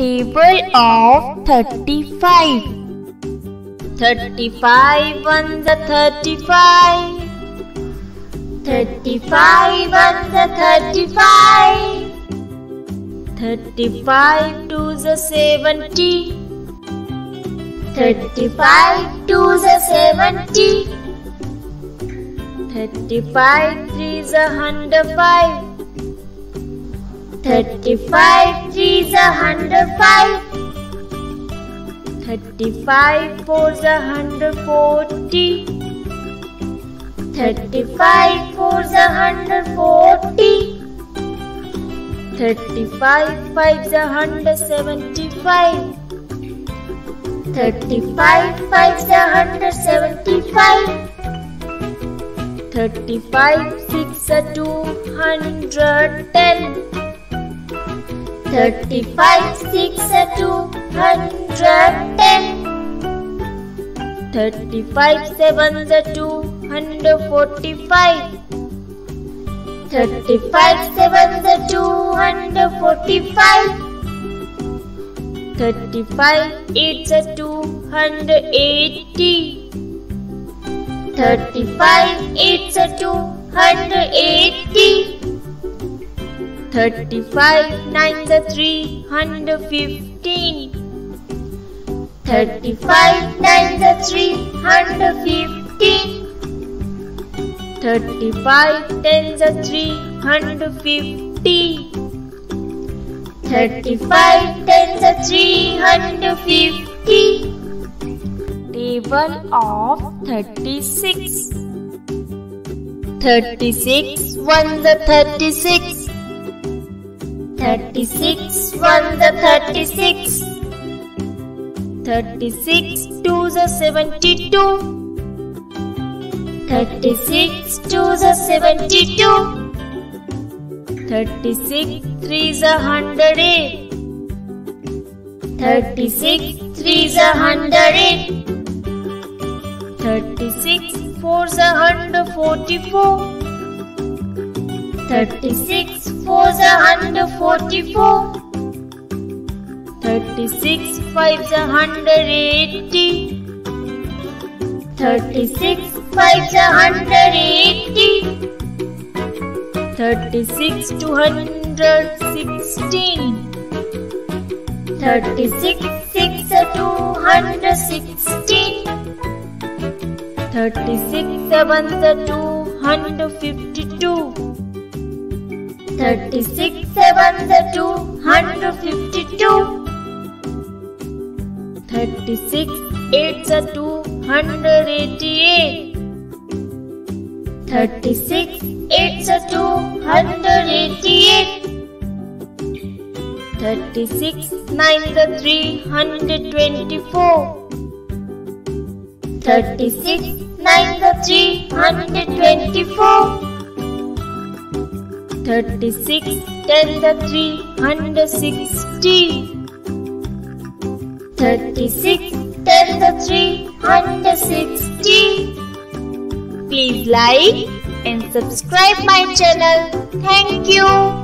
Table of 35. 35 ones are 35. 35 ones are 35. 35 twos are 70. 35 twos are 70. 35 threes are 105. 35 threes are 105. 35 fours are 140. 35 fours are 140. 35 fives are 175. 35 fives are 175. 35 six are 210. 35 six are 210. 35 sevens are 245. 35 sevens are 245. 35 eights are 280. 35 eights are 280. 35 nines are 315. 35 nines are 315. 35 tens are 350. 35 tens are 350. Table of 36. 36 ones are 36. 36 ones are 36. 36 twos are 72. 36 twos are 72. 36 threes are 108. 36 threes are 108. 36 fours are 144. 36 fours are 144. 36 fives are 180. 36 fives are 180. 36 216. 36 six are 216. 36 sevens are 252. 36 sevens are 252. 36 eights are 288. 36 eights are 288. 36 nines are 324. 36 nines are 324. 36 tens are 360. 36 tens are 360. Please like and subscribe my channel. Thank you.